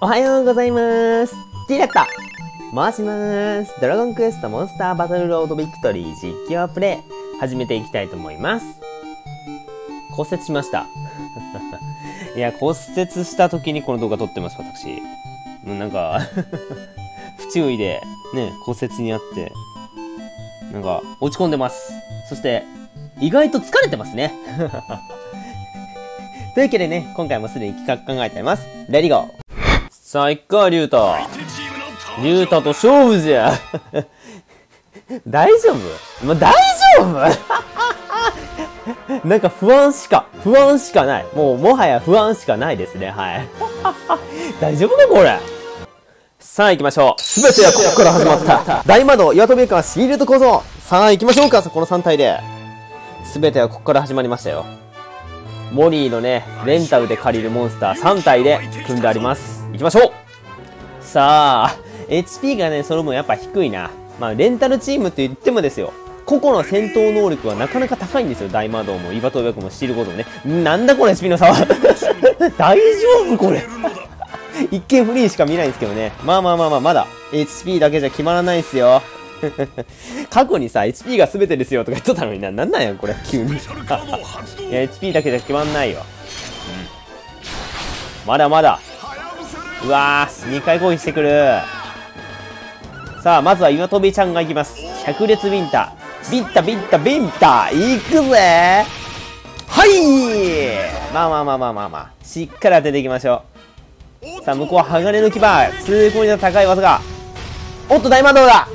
おはようございます。ディレクタ回します。ドラゴンクエストモンスターバトルロードビクトリー実況プレイ始めていきたいと思います。骨折しました。いや、骨折した時にこの動画撮ってます、私。もうなんか、不注意でね、骨折にあって、なんか落ち込んでます。そして、意外と疲れてますね。というわけでね、今回もすでに企画考えてます。レディゴー。さあ行くか、リュウタ。リュウタと勝負じゃ。大丈夫、ま、大丈夫。なんか不安しかない。もうもはや不安しかないですね。はい。大丈夫かこれ。さあ行きましょう。すべてはここから始まった。大魔導、岩飛び床、シールド構造。さあ行きましょうか。この3体で全てはここから始まりましたよ。モリーのね、レンタルで借りるモンスター3体で組んであります。いきましょう。さあ HP がね、その分やっぱ低いな。まあレンタルチームと言ってもですよ、個々の戦闘能力はなかなか高いんですよ。大魔導もイバトウヤクもシールゴードもね。なんだこれ HP の差は。大丈夫これ。一見フリーしか見ないんですけどね。まあまだ HP だけじゃ決まらないですよ。過去にさ、HP が全てですよとか言っとったのになんやこれ急に。いや HP だけじゃ決まんないよ、うん、まだ。うわー、2回攻撃してくる。さあまずは岩飛ちゃんがいきます。百裂ビンタビンタいくぜ。はい。まあしっかり当てていきましょう。さあ向こうは鋼の牙、通行には高い技が。おっと大魔導だ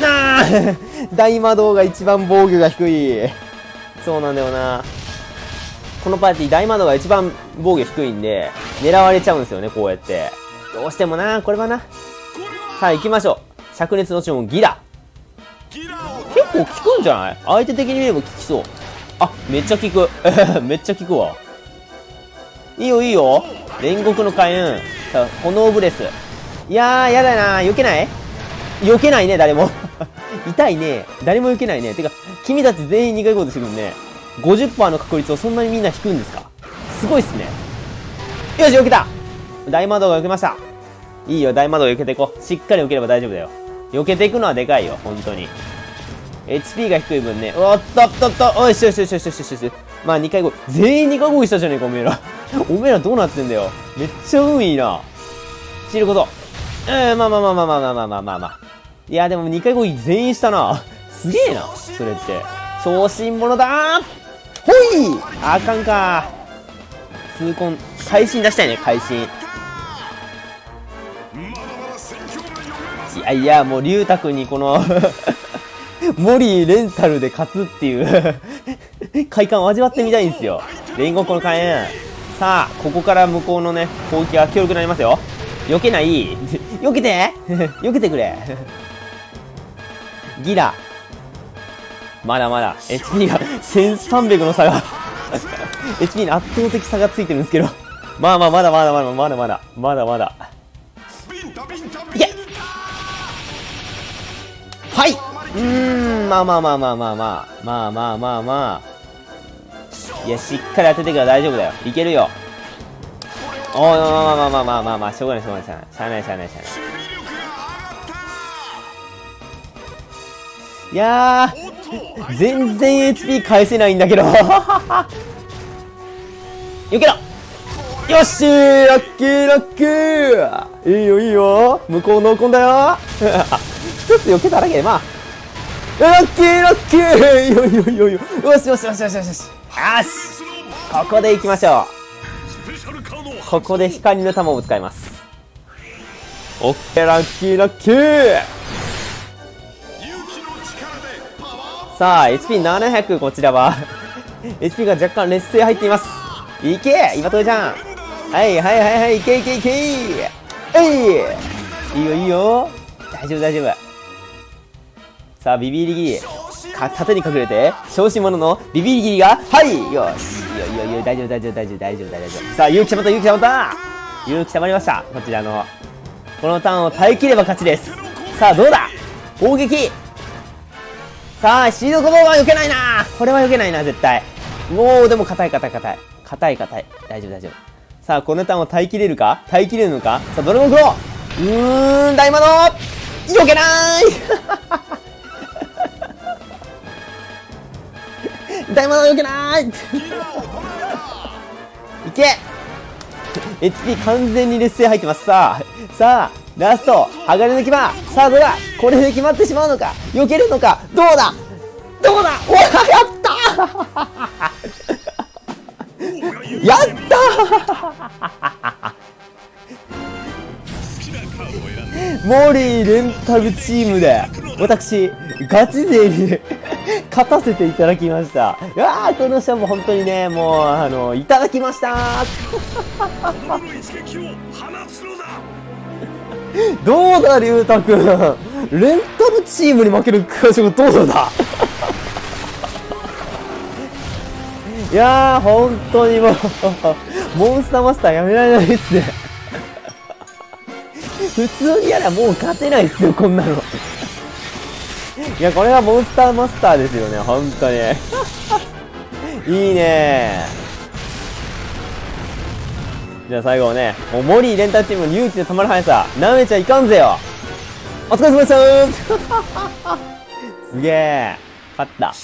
な。大魔導が一番防御が低い。そうなんだよな、このパーティー大魔導が一番防御低いんで狙われちゃうんですよね。こうやってどうしてもな、これはな。さあ行きましょう。灼熱の注文、ギラ。結構効くんじゃない？相手的に見れば効きそう。あ、めっちゃ効く。めっちゃ効くわ。いいよいいよ。煉獄の火炎。さあ炎ブレス。いやーやだな、避けない？避けないね、誰も。痛いね。誰も避けないね。てか、君たち全員2回攻撃してくるんで、50% の確率をそんなにみんな引くんですか？すごいっすね。よし、避けた。大魔導が避けました。いいよ、大魔導避けていこう。しっかり避ければ大丈夫だよ。避けていくのはでかいよ、本当に。HP が低い分ね。おっとっとっと、おいしょよしょよしょよしょよしょ。まあ2回攻撃。全員2回攻撃したじゃねえか、おめえら。おめえらどうなってんだよ。めっちゃ運いいな。知ること。まあ。いやでも2回攻撃全員したな。すげえな、それって。小心者だー。ほい、あかんか。痛恨、会心出したいね、会心。いやいや、もう龍太くんにこのモリーレンタルで勝つっていう快感を味わってみたいんですよ。煉獄の火炎。さあここから向こうのね攻撃が強くなりますよ。避けない。避けて。避けてくれ。ギラ。まだ HP が1300の差がHP の圧倒的差がついてるんですけど、まだ。いけ。はい。まあいや、しっかり当ててから大丈夫だよ。いけるよ。おー、まあ、しょうがない。いやー、全然 HP 返せないんだけど。よけろ。よしー、ラッキー。いいよ。向こう濃厚だよ。一つよけただけで、まあ。ラッキー。いいよ。よし。ここで行きましょう。ここで光の玉を使います。オッケー、ラッキー。さあ HP700、こちらはHP が若干劣勢入っています。いけ、今とれちゃん。はい、いけ。いいよ。大丈夫。さあビビリギリ、縦に隠れて小心者のビビリギリが、はい、よし。いや大丈夫。さあ勇気たまった。勇気たまりました。こちらのこのターンを耐えきれば勝ちです。さあどうだ、攻撃。さあシールドコードは避けないな。これは避けないな絶対。もうでも硬い。大丈夫。さあ、このターンを耐えきれるか、耐えきれるのか。さあ、ドラゴンフロー、大魔導よけなーい大魔導よけなーいいけHP 完全に劣勢入ってます。さあ、さあ、ラスト上がりの牙。さあ、どうだ、これで決まってしまうのか、避けるのか、どうだどうだ、おやったーやったーモリーレンタルチームで私ガチ勢に勝たせていただきました。わあ、この勝負本当にね、もういただきましたーどうだ龍太くん、レンタルチームに負ける感触どうだいやー、本当にもうモンスターマスターやめられないですね普通にやらもう勝てないっすよ、こんなのいや、これはモンスターマスターですよね、本当にいいねー。じゃあ最後ね、もうモリーレンタルチームの勇気でたまらないさ、なめちゃいかんぜよ。お疲れ様でしたーすげえ、勝った。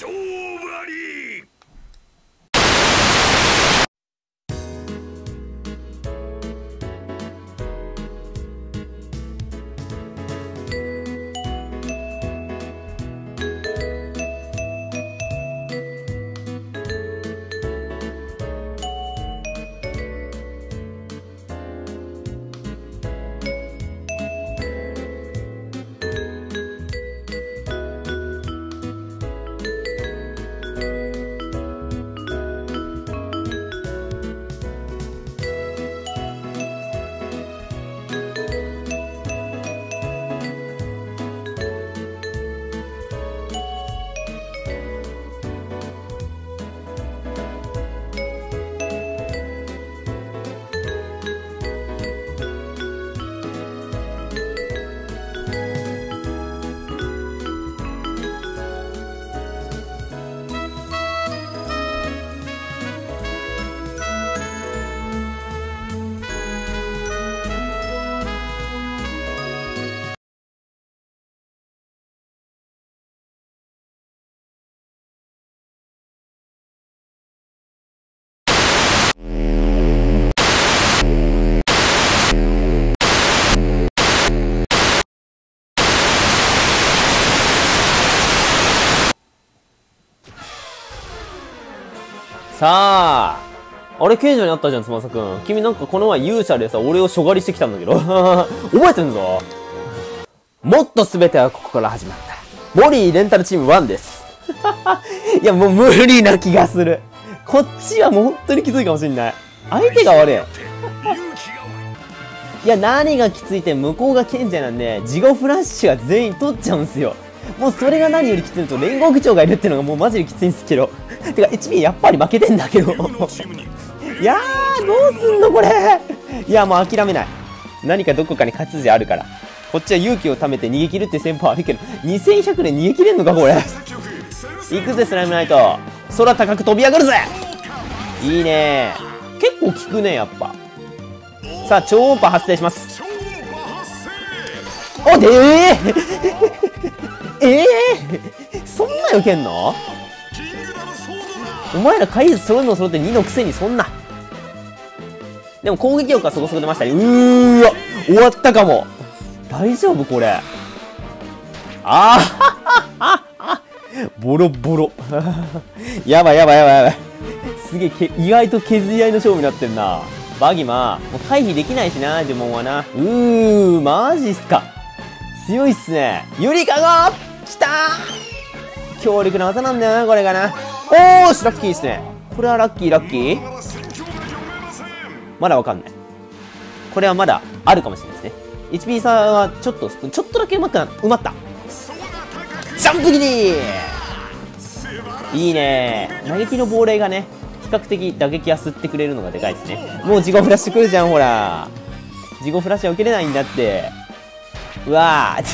さあ、あれ刑場にあったじゃん、翼くん。君なんかこの前勇者でさ、俺をしょがりしてきたんだけど覚えてんぞ。もっと全てはここから始まった、モリーレンタルチーム1です。いや、もう無理な気がする。こっちはもう本当にきついかもしんない。相手が悪いいや、何がきついって向こうが賢者なんで、ジゴフラッシュが全員取っちゃうんすよ。もうそれが何よりきついのと、連合議長がいるってのがもうマジできついんですけどてか HP やっぱり負けてんだけどいやー、どうすんのこれ。いや、もう諦めない。何かどこかに勝ち筋あるから。こっちは勇気をためて逃げ切るって戦法あるけど、2100で逃げ切れんのかこれいくぜスライムナイト、空高く飛び上がるぜ。いいねー、結構効くねやっぱ。さあ、超音波発生します。おでえそんなよけんの、お前ら回数揃うの揃って2のくせにそんな。でも攻撃力はそこそこ出ましたね。うわ、終わったかも。大丈夫これ。ボロボロやばいやばいやばいやばい。すげえ、意外と削り合いの勝負になってんな。バギマーもう回避できないしな、呪文はな。マジっすか、強いっすね。ゆりかごきたー、強力な技なんだよなこれがな。おーし、ラッキーですねこれは。ラッキーラッキー、まだわかんない。これはまだあるかもしれないですね。 HP 差はちょっとだけ埋まった。ジャンプ切りいいね。打撃の亡霊がね、比較的打撃は吸ってくれるのがでかいですね。もう自己フラッシュ来るじゃん、ほら自己フラッシュは受けれないんだって。うわー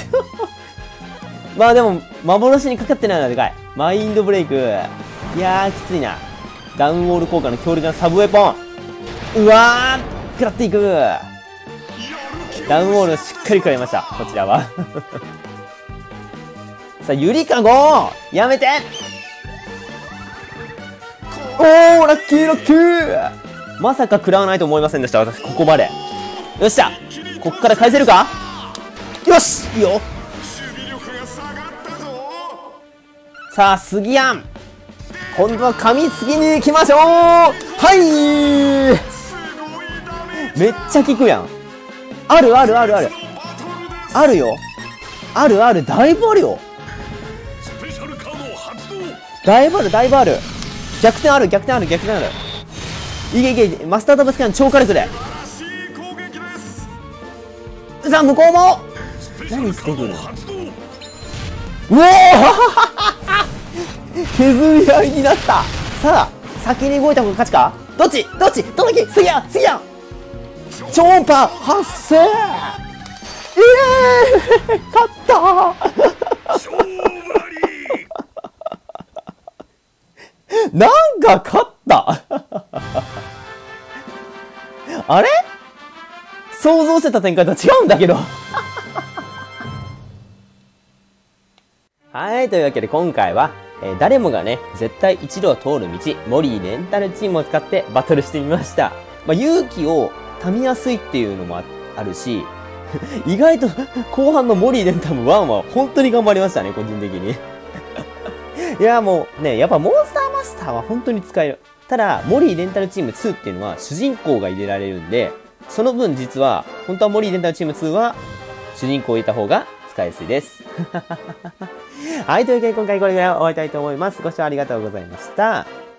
まあでも、幻にかかってないのはでかい。マインドブレイク。いやー、きついな。ダウンウォール効果の強力なサブウェポン。うわー食らっていく。ダウンウォールしっかり食らいました、こちらは。さあ、ゆりかごやめて。おー、ラッキーラッキー。まさか食らわないと思いませんでした、私、ここまで。よっしゃ、こっから返せるか。よし、いいよ。さあ、すぎやん。今度は噛みつきに行きましょう。はいー、めっちゃ効くやん。あるあるあるあるあるよ、あるある、だいぶあるよ、だいぶあるだいぶある、逆転ある逆転ある逆転ある、いけいけ、マスター・ド・ブ・スキャン超火力で。さあ向こうも何してくるの。うお削り合いになった。さあ先に動いた方が勝ちか。どっちどっちどのき、すぎやすぎや、超音波発生、イエーイ勝ったなんか勝ったあれ想像してた展開とは違うんだけどはい、というわけで今回は誰もがね絶対一度は通る道、モリーレンタルチームを使ってバトルしてみました。まあ、勇気をたみやすいっていうのも あるし意外と後半のモリーレンタル1は本当に頑張りましたね、個人的にいやもうね、やっぱモンスターマスターは本当に使える。ただモリーレンタルチーム2っていうのは主人公が入れられるんで、その分実は本当はモリーレンタルチーム2は主人公を入れた方が使いやすいですはい、というわけで今回これぐらい終わりたいと思います。ご視聴ありがとうございました。